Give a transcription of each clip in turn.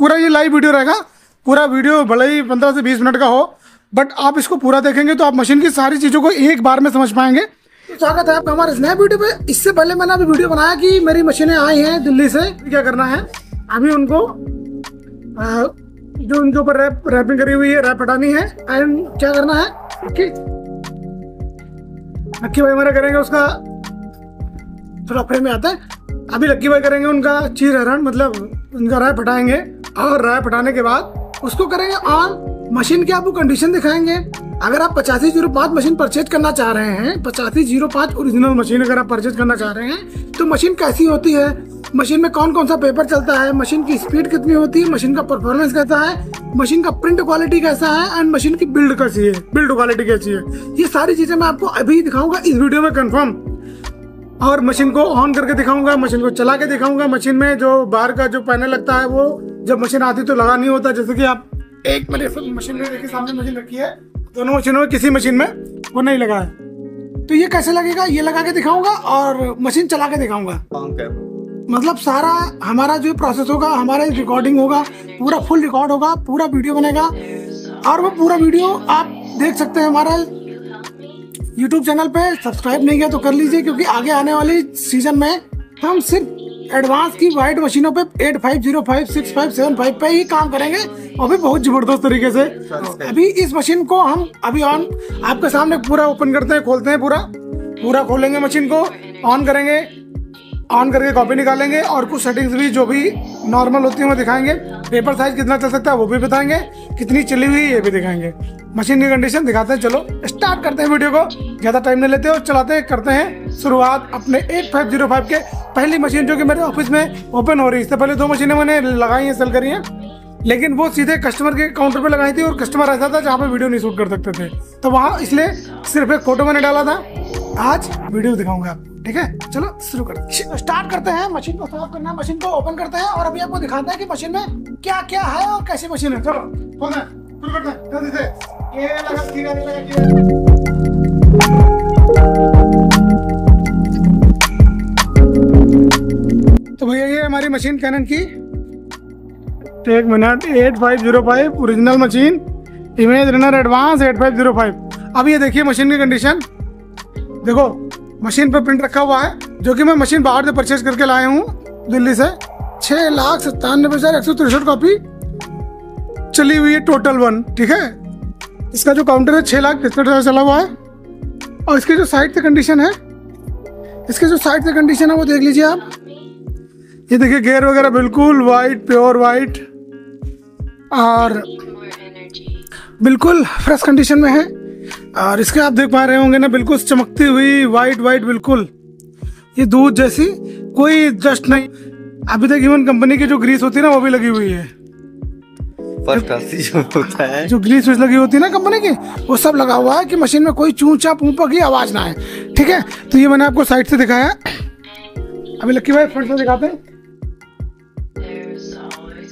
पूरा ये live video रहेगा, पूरा वीडियो भले ही 15 से 20 मिनट का हो, बट आप इसको पूरा देखेंगे तो आप मशीन की सारी चीज़ों को एक बार में समझ पाएंगे। तो स्वागत है आपका हमारे नए वीडियो पे। इससे पहले मैंने अभी वीडियो बनाया कि मेरी मशीनें आई हैं दिल्ली से, क्या करना है अभी उनको जो उनके ऊपर रैपिंग करी हुई है, रैप हटानी है एंड क्या करना है कि लक्की भाई हमारा करेंगे उसका, थोड़ा फ्रेम में आता है। अभी लक्की भाई करेंगे उनका चीर हरण, मतलब उनका रैप हटाएंगे और रैप हटाने के बाद उसको करेंगे ऑन। मशीन की आपको कंडीशन दिखाएंगे। अगर आप 8505 मशीन परचेज करना चाह रहे हैं, 8505 ओरिजिनल मशीन अगर आप परचेज करना चाह रहे हैं, तो मशीन कैसी होती है, मशीन में कौन कौन सा पेपर चलता है, मशीन की स्पीड कितनी होती है, मशीन का परफॉर्मेंस कैसा है, मशीन का प्रिंट क्वालिटी कैसा है एंड मशीन की बिल्ड कैसी है, बिल्ड क्वालिटी कैसी है, ये सारी चीज़ें मैं आपको अभी दिखाऊंगा इस वीडियो में कंफर्म। और मशीन को ऑन करके दिखाऊंगा, मशीन को चला के दिखाऊंगा। मशीन में जो बाहर का जो पैनल लगता है वो जब मशीन आती तो लगा नहीं होता, जैसे कि आप एक मशीन में देखिए, सामने मशीन रखी है, दोनों मशीनों में किसी मशीन में वो नहीं लगा है, तो ये कैसे लगेगा ये लगा के दिखाऊंगा और मशीन चला के दिखाऊंगा। मतलब सारा हमारा जो प्रोसेस होगा, हमारा रिकॉर्डिंग होगा, पूरा फुल रिकॉर्ड होगा, पूरा वीडियो बनेगा और वो पूरा वीडियो आप देख सकते हैं हमारा यूट्यूब चैनल पे। सब्सक्राइब नहीं किया तो कर लीजिए, क्योंकि आगे आने वाले सीजन में हम सिर्फ एडवांस की वाइड मशीनों पे 8505, 6575 पे ही काम करेंगे और भी बहुत ज़बरदस्त तरीके से। अभी इस मशीन को हम अभी ऑन आपके सामने पूरा ओपन करते हैं, खोलते हैं, पूरा खोलेंगे, मशीन को ऑन करेंगे, ऑन करके कॉपी निकालेंगे और कुछ सेटिंग्स भी जो भी नॉर्मल होती है वो दिखाएंगे। पेपर साइज कितना चल सकता है वो भी बताएंगे, कितनी चली हुई है ये भी दिखाएंगे, मशीन की कंडीशन दिखाते हैं। चलो स्टार्ट करते हैं वीडियो को, ज़्यादा टाइम नहीं लेते और चलाते हैं, करते हैं शुरुआत अपने 8505 के पहली मशीन जो कि मेरे ऑफिस में ओपन हो रही है। इससे पहले दो मशीनें मैंने लगाई हैं, सेल करी हैं, लेकिन वो सीधे कस्टमर के काउंटर पर लगाई थी और कस्टमर ऐसा था जहाँ पर वीडियो नहीं शूट कर सकते थे, तो वहाँ इसलिए सिर्फ एक फोटो मैंने डाला था। आज वीडियो दिखाऊंगा, ठीक है, चलो शुरू करते, स्टार्ट करते हैं। मशीन को साफ करना है, मशीन को ओपन करते हैं और अभी आपको दिखाते हैं कि मशीन में क्या क्या है और कैसी मशीन है। चलो शुरू करते हैं जल्दी से। ये लगा सीधा, ये लगा सीधा। तो भैया ये हमारी मशीन कैनन की 8505 original machine, image runner advance 8505। अब ये देखिए मशीन की कंडीशन, देखो मशीन पर प्रिंट रखा हुआ है जो कि मैं मशीन बाहर से परचेज करके लाया हूँ दिल्ली से। 6,97,163 कॉपी चली हुई है टोटल वन, ठीक है। इसका जो काउंटर है 6,63,000 चला हुआ है और इसके जो साइड से कंडीशन है, इसके जो साइड से कंडीशन है वो देख लीजिए आप। ये देखिए गेयर वगैरह बिल्कुल वाइट, प्योर वाइट और बिल्कुल फ्रेश कंडीशन में है। और इसके आप देख पा रहे होंगे ना, बिल्कुल चमकती हुई वाइट वाइट, बिल्कुल ये दूध जैसी, कोई डस्ट नहीं। अभी तक इवन कंपनी की जो ग्रीस होती है ना वो भी लगी हुई है, जो ग्रीस लगी होती है ना कंपनी की वो सब लगा हुआ है कि मशीन में कोई चूचा पूंपा की आवाज ना आए, ठीक है। तो ये मैंने आपको साइड से दिखाया, अभी लक्की भाई फ्रंट से दिखाते हैं,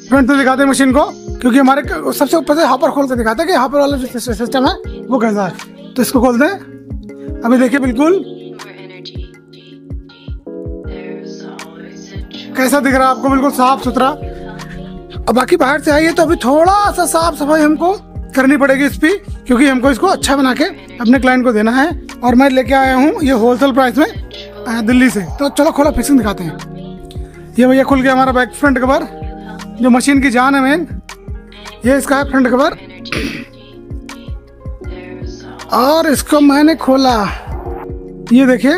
फ्रंट से दिखाते हैं मशीन को, क्योंकि हमारे सबसे ऊपर से हापर खोल कर दिखाते हैं कि हापर वाला जो सिस्टम है वो कैसा है। तो इसको खोलते हैं, अभी देखिए बिल्कुल कैसा दिख रहा है आपको, बिल्कुल साफ सुथरा। अब बाकी बाहर से आई है तो अभी थोड़ा सा साफ सफाई हमको करनी पड़ेगी इस पर, क्योंकि हमको इसको अच्छा बना के अपने क्लाइंट को देना है। और मैं लेके आया हूँ ये होलसेल प्राइस में दिल्ली से। तो चलो खोला फिक्सिंग दिखाते हैं। ये भैया खुल गया हमारा बैक फ्रंट कवर, जो मशीन की जान है मेन, ये इसका है फ्रंट कवर। और इसको मैंने खोला, ये देखिए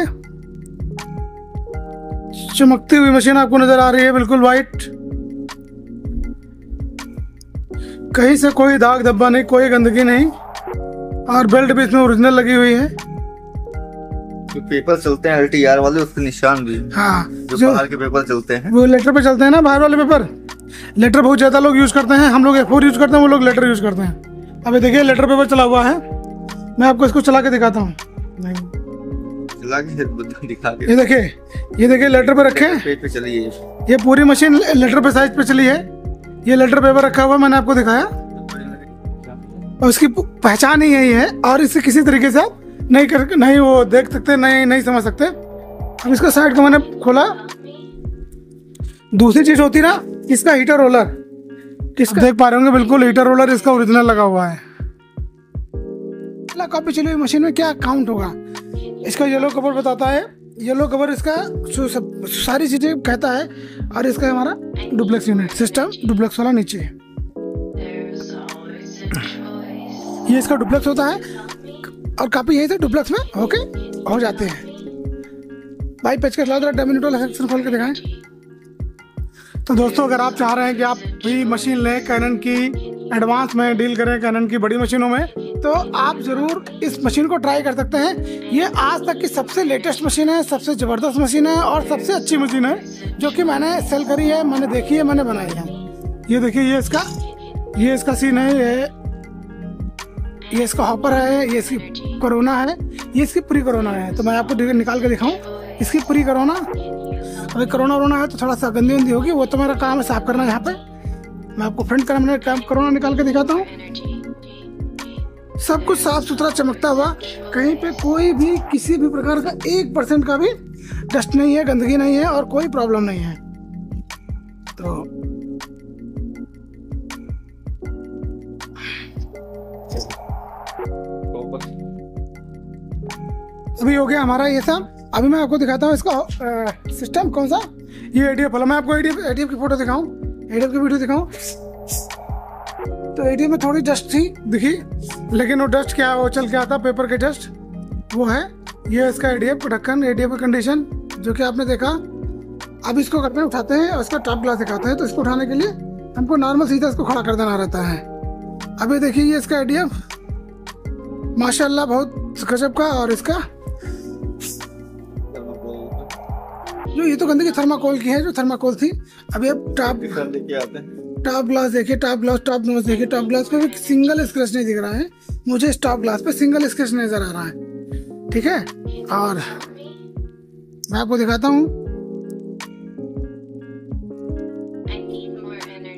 चमकती हुई मशीन आपको नजर आ रही है, बिल्कुल वाइट, कहीं से कोई दाग धब्बा नहीं, कोई गंदगी नहीं। और बेल्ट भी इसमें ओरिजिनल लगी हुई है, जो पेपर चलते हैं LTR वाले उसके निशान भी, हाँ, जो बाहर के पेपर चलते हैं वो लेटर पे चलते हैं ना, बाहर वाले पेपर। लेटर बहुत ज़्यादा लोग यूज़ करते हैं, हम लोग A4 यूज़ करते हैं, वो लोग लेटर यूज़ करते हैं। अभी देखिए लेटर पेपर चला हुआ है, मैं आपको इसको चला के दिखाता हूँ। ये देखिए, ये देखिए लेटर पे रखे, ये पूरी मशीन लेटर पे साइज पे चली है, ये लेटर पेपर रखा हुआ मैंने आपको दिखाया और उसकी पहचान ही यही है। और इससे किसी तरीके से आप नहीं वो देख सकते, नहीं समझ सकते। अब इसका साइड को मैंने खोला। दूसरी चीज़ होती ना इसका हीटर रोलर, इसका देख पा रहे होंगे बिल्कुल हीटर रोलर इसका ओरिजिनल लगा हुआ है। कॉपी चली हुई मशीन में क्या काउंट होगा। इसका येलो कवर बताता है, येलो कवर इसका सारी चीजें कहता है। और इसका हमारा डुप्लेक्स यूनिट सिस्टम, डुप्लेक्स वाला नीचे ये इसका डुप्लेक्स होता है और काफी यही से डुप्लेक्स में होके हो जाते हैं। भाई पेचकश ला जरा डमी न्यूट्रल सेक्शन खोल के दिखाएं। तो दोस्तों अगर आप चाह रहे हैं कि आप भी मशीन लें, कैनन की एडवांस में डील करें, कैनन की बड़ी मशीनों में, तो आप ज़रूर इस मशीन को ट्राई कर सकते हैं। ये आज तक की सबसे लेटेस्ट मशीन है, सबसे ज़बरदस्त मशीन है और सबसे अच्छी मशीन है जो कि मैंने सेल करी है, मैंने देखी है, मैंने बनाई है। ये देखिए ये इसका सीन है, ये इसका हॉपर है, ये इसकी कोरोना है, ये इसकी प्री कोरोना है। तो मैं आपको निकाल के दिखाऊँ इसकी प्री कोरोना। अभी कोरोना वरोना है तो थोड़ा सा गंदी वंदी होगी, वो तो मेरा काम है साफ करना। यहाँ पर मैं आपको फ्रंट का मैंने कोरोना निकाल के दिखाता हूँ। सब कुछ साफ सुथरा चमकता हुआ, कहीं पे कोई भी किसी भी प्रकार का 1% का भी डस्ट नहीं है, गंदगी नहीं है और कोई प्रॉब्लम नहीं है। तो अभी हो गया हमारा ये सब। अभी मैं आपको दिखाता हूँ इसका सिस्टम कौन सा, ये एटीएफ वाला। मैं आपको एटीएफ की फोटो दिखाऊँ, एडीएफ की वीडियो दिखाऊं। तो एडीएफ में थोड़ी डस्ट थी दिखी, लेकिन वो डस्ट क्या वो चल के आता पेपर के डस्ट, वो है। ये इसका एडीएफ ढक्कन, एडीएफ की कंडीशन जो कि आपने देखा। अब इसको कट में उठाते हैं और इसका टॉप ग्लास दिखाते हैं। तो इसको उठाने के लिए हमको नॉर्मल सीधा इसको खड़ा कर देना रहता है। अभी देखिए ये इसका एडीएफ माशाल्लाह बहुत गजब का। और इसका जो ये तो गंदगी थर्माकोल की है, जो थर्माकोल थी। अभी अब टॉप ग्लास देखिए, टॉप नोज देखिए, टॉप ग्लास पे भी सिंगल स्क्रैच नहीं दिख रहा है मुझे, इस टॉप ग्लास पे सिंगल स्क्रैच नजर आ रहा है। ठीक है, और मैं आपको दिखाता हूँ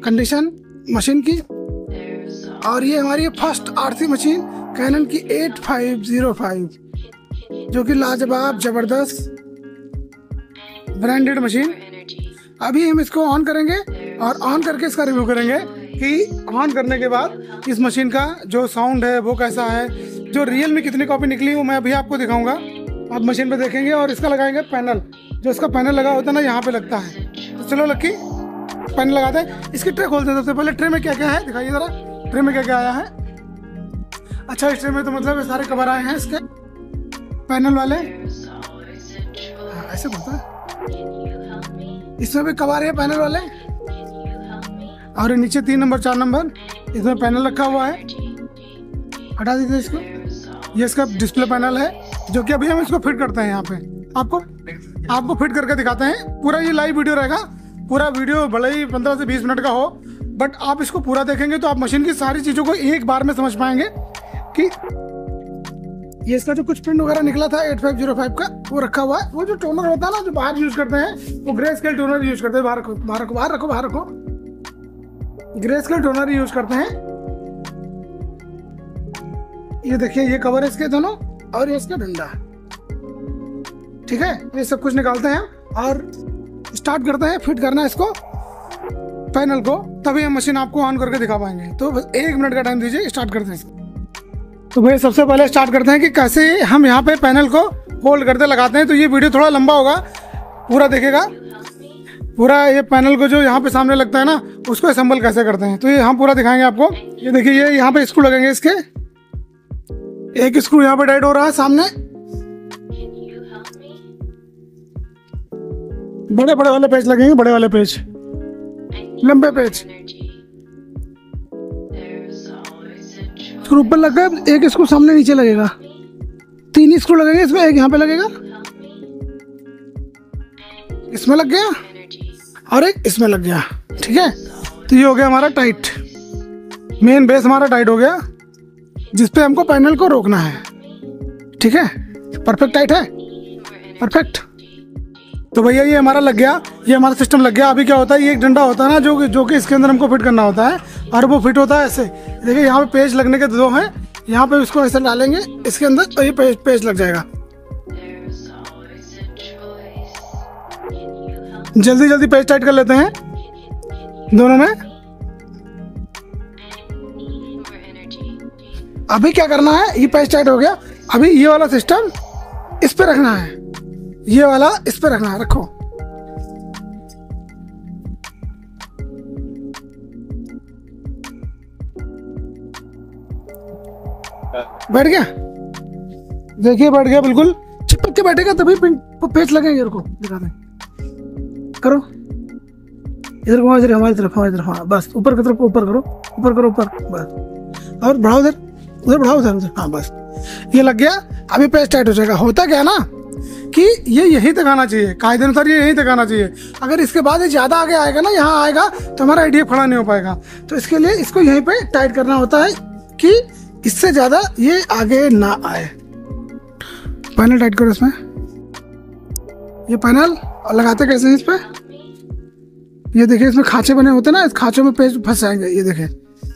कंडीशन मशीन की। और ये हमारी फर्स्ट आरसी मशीन कैनन की 8505, जो कि लाजवाब जबरदस्त ब्रांडेड मशीन। अभी हम इसको ऑन करेंगे और ऑन करके इसका रिव्यू करेंगे कि ऑन करने के बाद इस मशीन का जो साउंड है वो कैसा है, जो रियल में कितनी कॉपी निकली वो मैं अभी आपको दिखाऊंगा। आप मशीन पे देखेंगे और इसका लगाएंगे पैनल, जो इसका पैनल लगा होता है ना यहाँ पे लगता है। तो चलो लक्की पैनल लगाते हैं, इसकी ट्रे खोलते हैं। सबसे पहले ट्रे में क्या क्या है दिखाइए ज़रा, ट्रे में क्या क्या आया है। अच्छा, इस ट्रे में तो मतलब सारे कवर आए हैं इसके पैनल वाले, ऐसे बोलता है। इसमें भी कवर है पैनल वाले, और नीचे 3 नंबर 4 नंबर इसमें पैनल रखा हुआ है। हटा दीजिए इसको। ये इसका डिस्प्ले पैनल है जो कि अभी हम इसको फिट करते हैं। यहाँ पे आपको फिट करके दिखाते हैं। पूरा ये लाइव वीडियो रहेगा, पूरा वीडियो भले ही 15 से 20 मिनट का हो, बट आप इसको पूरा देखेंगे तो आप मशीन की सारी चीज़ों को एक बार में समझ पाएंगे। कि ये इसका जो कुछ प्रिंट वगैरह निकला था 8505 का वो रखा हुआ है। वो जो टोनर होता है ना जो बाहर यूज करते हैं, वो ग्रे स्केल टोनर यूज करते हैं। बाहर रखो ग्रे स्केल टोनर यूज करते हैं। ये देखिए ये कवर इसके दोनों और ये इसका डंडा। ठीक है, ये सब कुछ निकालते हैं और स्टार्ट करते हैं फिट करना इसको पैनल को, तभी हम मशीन आपको ऑन करके दिखा पाएंगे। तो बस 1 मिनट का टाइम दीजिए, स्टार्ट करते हैं। तो भाई सबसे पहले स्टार्ट करते हैं कि कैसे हम यहाँ पे पैनल को होल्ड करते लगाते हैं। तो ये वीडियो थोड़ा लंबा होगा, पूरा देखेगा। पूरा ये पैनल को जो यहाँ पे सामने लगता है ना उसको असेंबल कैसे करते हैं तो ये हम पूरा दिखाएंगे आपको। ये देखिए ये यहाँ पे स्क्रू लगेंगे इसके, एक स्क्रू यहाँ पे टाइट हो रहा है सामने, बड़े वाले पेच लगेंगे, बड़े वाले पेच, लंबे पेच। ऊपर लग गए, एक स्क्रू सामने नीचे लगेगा, 3 स्क्रू लगेंगे इसमें, एक यहाँ पे लगेगा, इसमें लग गया और एक इसमें लग गया। ठीक है, तो ये हो गया हमारा टाइट, मेन बेस हमारा टाइट हो गया जिसपे हमको पैनल को रोकना है। ठीक है, परफेक्ट टाइट है, परफेक्ट। तो भैया ये हमारा लग गया, ये हमारा सिस्टम लग गया। अभी क्या होता है, ये एक डंडा होता है ना जो कि इसके अंदर हमको फिट करना होता है, और वो फिट होता है ऐसे। देखिए यहाँ पे पेज लगने के 2 हैं, यहाँ पे इसको ऐसे डालेंगे इसके अंदर तो ये पेज लग जाएगा। जल्दी पेज टाइट कर लेते हैं दोनों में। अभी क्या करना है, ये पेज टाइट हो गया, अभी ये वाला सिस्टम इस पे रखना है, ये वाला इस पे रखना है, रखो। बैठ गया, देखिए बैठ गया, बिल्कुल चिपक के बैठेगा तभी पेज लगेंगे। रुको दिखा दें, करो इधर, घुमाओ इधर, हमारी तरफ, हमारी तरफ, हाँ बस ऊपर की तरफ, ऊपर करो, ऊपर करो, ऊपर बस, और बढ़ाओ इधर, उधर बढ़ाओ उधर, उधर, हाँ बस, ये लग गया। अभी पेज टाइट हो जाएगा। होता क्या है ना कि ये यहीं तक आना चाहिए, कायदे अनुसार ये यहीं तक आना चाहिए। अगर इसके बाद ये ज़्यादा आगे आएगा ना, यहाँ आएगा तो हमारा एडीएफ खड़ा नहीं हो पाएगा। तो इसके लिए इसको यहीं पे टाइट करना होता है कि इससे ज़्यादा ये आगे ना आए। पैनल टाइट करो, इसमें ये पैनल लगाते कैसे इस पर, ये देखिए इसमें खाँचे बने होते हैं ना, इस खाँचों में पेज फंस जाएंगे। ये देखें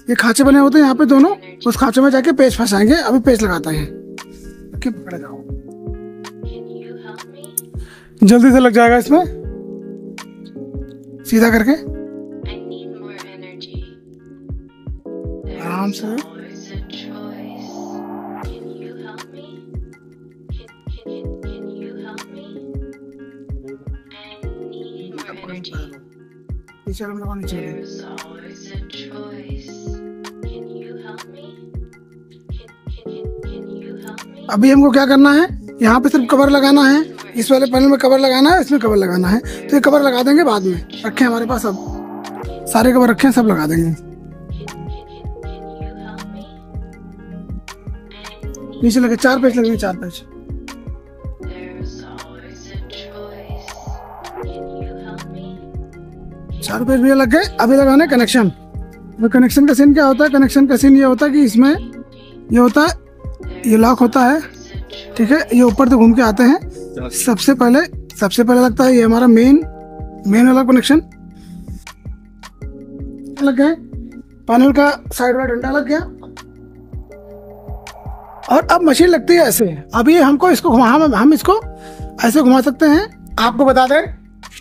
ये खाँचे बने होते हैं यहाँ पे दोनों, उस खाँचों में जाके पेज फंसाएंगे। अभी पेज लगाते हैं, पकड़े जाओ, जल्दी से लग जाएगा इसमें, सीधा करके आराम से। हम लोगों ने अभी हमको क्या करना है, यहाँ पे सिर्फ कवर लगाना है, इस वाले पैनल में कवर लगाना है, इसमें कवर लगाना है। तो ये कवर लगा देंगे बाद में, रखे हमारे पास अब सारे कवर रखे हैं, सब लगा देंगे। नीचे लगे चार पेज लगेंगे, चार पेज। चार पेज भी लग गए। अभी लगाने कनेक्शन। कनेक्शन का सीन क्या होता है, कनेक्शन का सीन ये होता है कि इसमें ये होता है, ये लॉक होता है, ठीक है। ये ऊपर तो घूम के आते हैं, सबसे पहले लगता है ये हमारा मेन वाला कनेक्शन लग गया, पैनल का साइड वाला डंडा लग गया। और अब मशीन लगती है ऐसे। अभी हमको इसको घुमा, हम इसको ऐसे घुमा सकते हैं। आपको बता दें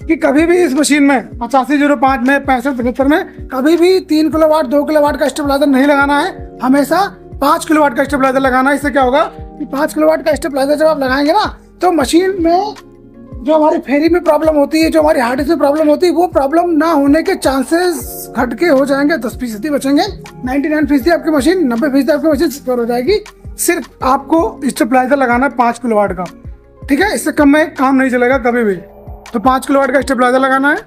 कि कभी भी इस मशीन में 8505 में, 6575 में कभी भी 3 किलोवाट 2 किलोवाट का स्टेबलाइजर नहीं लगाना है, हमेशा 5 किलोवाट का स्टेबलाइजर लगाना है। इससे क्या होगा कि 5 किलोवाट का स्टेबलाइजर जब आप लगाएंगे ना, तो मशीन में जो हमारी फेरी में प्रॉब्लम होती है, जो हमारी हार्डिस में प्रॉब्लम होती है, वो प्रॉब्लम ना होने के चांसेस घट के हो जाएंगे 10% बचेंगे। 99% आपकी मशीन, 90% आपकी मशीन सिक्योर हो जाएगी। सिर्फ आपको स्टेबलाइजर लगाना है 5 किलोवाट का, ठीक है। इससे कम में काम नहीं चलेगा कभी भी। तो 5 किलोवाट का स्टेबलाइजर लगाना है।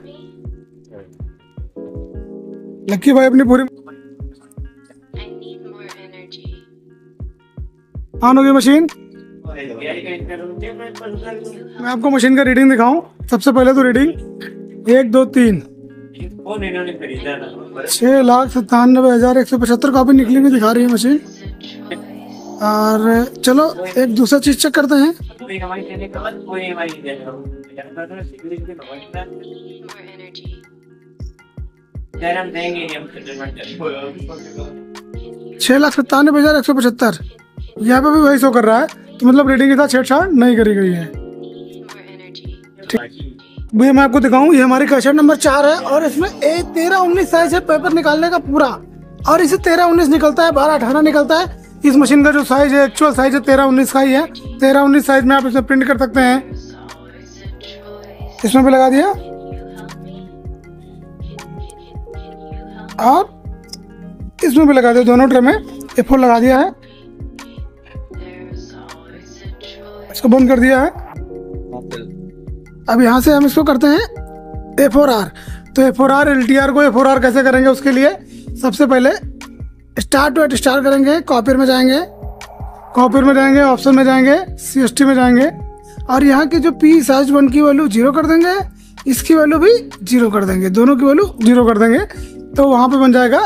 लक्की भाई अपनी पूरी ऑन होगी मशीन। मैं आपको मशीन का रीडिंग दिखाऊं। सबसे पहले तो रीडिंग 1 2 3 6,97,175 कॉपी निकली हुई दिखा रही है मशीन। और चलो एक दूसरा चीज चेक करते हैं। $6,97,175 यहाँ पे भी वही शो कर रहा है, तो मतलब रीडिंग के साथ छेड़छाड़ नहीं करी गई है। भैया मैं आपको दिखाऊं, ये हमारी कैसेट नंबर 4 है और इसमें 13-19 साइज है पेपर निकालने का पूरा। और इसे 13-19 निकलता है, 12-18 निकलता है। इस मशीन का जो साइज है, एक्चुअल साइज है 13-19 का ही है। 13-19 साइज में आप इसमें प्रिंट कर सकते हैं। इसमें भी लगा दिया और इसमें भी लगा दिया, दोनों ट्रे में A4 लगा दिया है। इसको बंद कर दिया है। अब यहाँ से हम इसको करते हैं A4R। तो A4R LTR को A4R कैसे करेंगे, उसके लिए सबसे पहले स्टार टू स्टार करेंगे, कॉपियर में जाएंगे, ऑप्शन में जाएंगे, CST में जाएंगे और यहाँ के जो P साइज 1 की वैल्यू 0 कर देंगे, इसकी वैल्यू भी 0 कर देंगे, दोनों की वैल्यू 0 कर देंगे। तो वहाँ पर बन जाएगा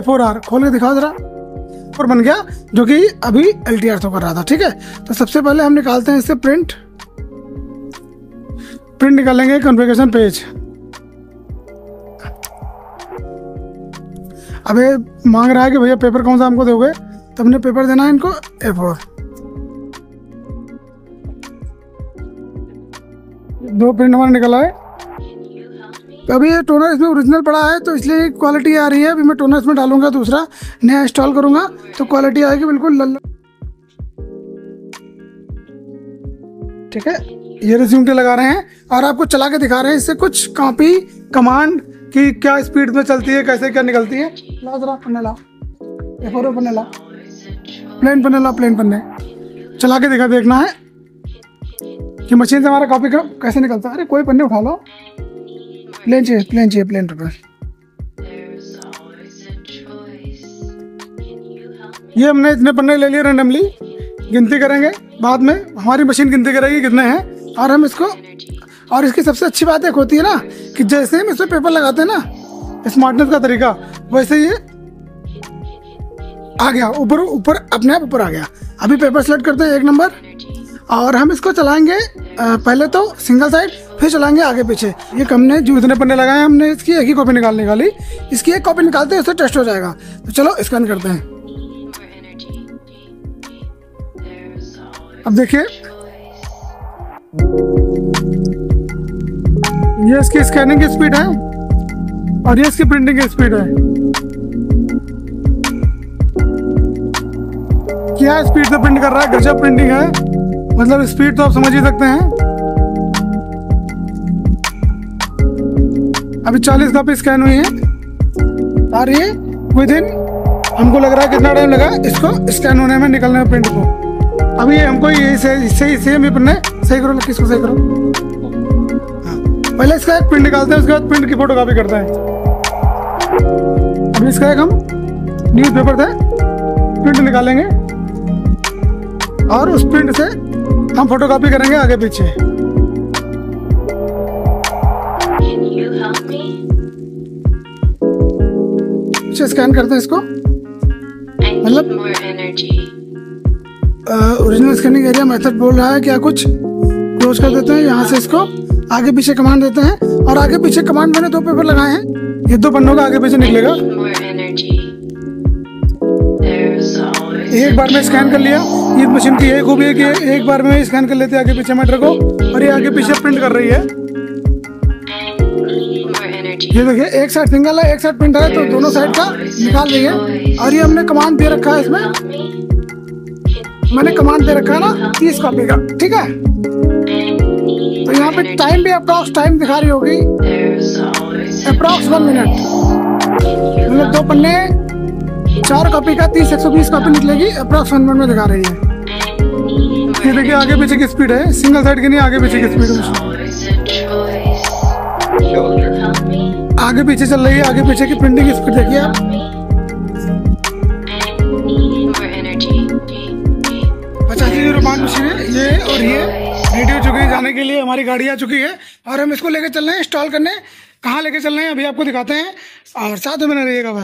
A4R। खोल के दिखाओ ज़रा, पर बन गया, जो कि अभी LTR तो कर रहा था, ठीक है। तो सबसे पहले हम निकालते हैं इससे प्रिंट निकालेंगे कॉन्फ़िगरेशन पेज। अबे मांग रहा है कि भैया पेपर कौन सा हमको दोगे, तो हमने पेपर देना है इनको A4। 2 प्रिंट हमारा निकला है, तो अभी ये टोनर इसमें ओरिजिनल पड़ा है तो इसलिए क्वालिटी आ रही है। अभी मैं टोनर इसमें डालूंगा, दूसरा नया इंस्टॉल करूँगा तो क्वालिटी आएगी बिल्कुल ठीक है। ये रिज्यूम के लगा रहे हैं और आपको चला के दिखा रहे हैं, इससे कुछ कॉपी कमांड कि क्या स्पीड में चलती है, कैसे क्या निकलती है। लाओ जरा पन्ने, लाओ A4 पन्ने, लाओ प्लेन पन्ने, लाओ प्लेन पन्ने, चला के दिखा, देखना है कि मशीन से हमारा कॉपी कैसे निकलता है। अरे कोई पन्ने उठा लो, प्लेन चाहिए, प्लेन चाहिए, प्लेन पेपर। ये हमने इतने पन्ने ले लिए रैंडमली, गिनती करेंगे बाद में, हमारी मशीन गिनती करेगी कितने हैं। और हम इसको, और इसकी सबसे अच्छी बात एक होती है ना कि जैसे हम इसमें पेपर लगाते हैं ना, स्मार्टनेस का तरीका, वैसे ये आ गया ऊपर, ऊपर अपने आप ऊपर आ गया। अभी पेपर सेलेक्ट करते हैं 1 नंबर और हम इसको चलाएंगे पहले तो सिंगल साइड, फिर चलाएंगे आगे पीछे। ये हमने जो इतने पन्ने लगाए हमने इसकी एक ही कॉपी निकाली, इसकी एक कॉपी निकालते हैं, उससे टेस्ट हो जाएगा। तो चलो स्कैन करते हैं। अब देखिए ये इसकी स्कैनिंग की स्पीड है और ये इसकी प्रिंटिंग की स्पीड है। क्या स्पीड से प्रिंट कर रहा है, गजब प्रिंटिंग है, मतलब स्पीड तो आप समझ ही सकते हैं। अभी 40 कॉपी स्कैन हुई है और ये विद इन, हमको लग रहा है कितना टाइम लगा इसको स्कैन होने में, निकलने में प्रिंट को। अभी ये हमको ये सेम ही पन्ने सही करो, किसको सही करो, हाँ पहले इसका एक प्रिंट निकालते हैं, उसके बाद प्रिंट की फोटो कॉपी करते हैं। अभी इसका एक हम न्यूज़ पेपर से प्रिंट निकालेंगे और उस प्रिंट से हम फोटो कॉपी करेंगे आगे पीछे। स्कैन करते हैं इसको, मतलब ओरिजिनल स्कैनिंग एरिया मेथड बोल रहा है क्या, कुछ क्लोज कर देते हैं, यहाँ से इसको आगे पीछे कमांड देते हैं। और आगे पीछे कमांड मैंने 2 पेपर लगाए हैं, ये 2 पन्नों का आगे पीछे निकलेगा। एक बार में स्कैन कर लिया, ये मशीन की यही खूबी है कि एक बार में स्कैन कर लेते हैं आगे पीछे मैटर को, और ये आगे पीछे प्रिंट कर रही है। ये देखिए एक साइड सिंगल है, एक साइड प्रिंट है, तो दोनों साइड का निकाल रही है। और ये हमने कमांड दे रखा है, इसमें मैंने कमांड दे रखा है ना 30 कॉपी का, ठीक है। तो यहाँ पे टाइम भी अप्रॉक्स टाइम दिखा रही होगी, अप्रॉक्स 1 मिनट, मतलब 2 पन्ने 4 कॉपी का 30 120 कॉपी निकलेगी, अप्रॉक्स 1 मिनट में दिखा रही है। ये देखिए आगे पीछे की स्पीड है, सिंगल साइड की नहीं, आगे पीछे की स्पीड है, आगे पीछे चल रही है। आगे पीछे की प्रिंटिंग स्पीड देखिए आप, 8505 मशीन है ये। और ये रेडी हो चुकी है, जाने के लिए हमारी गाड़ी आ चुकी है और हम इसको लेके चल रहे हैं इंस्टॉल करने। कहाँ लेके चल रहे हैं अभी आपको दिखाते हैं, और साथ में बने रहिएगा।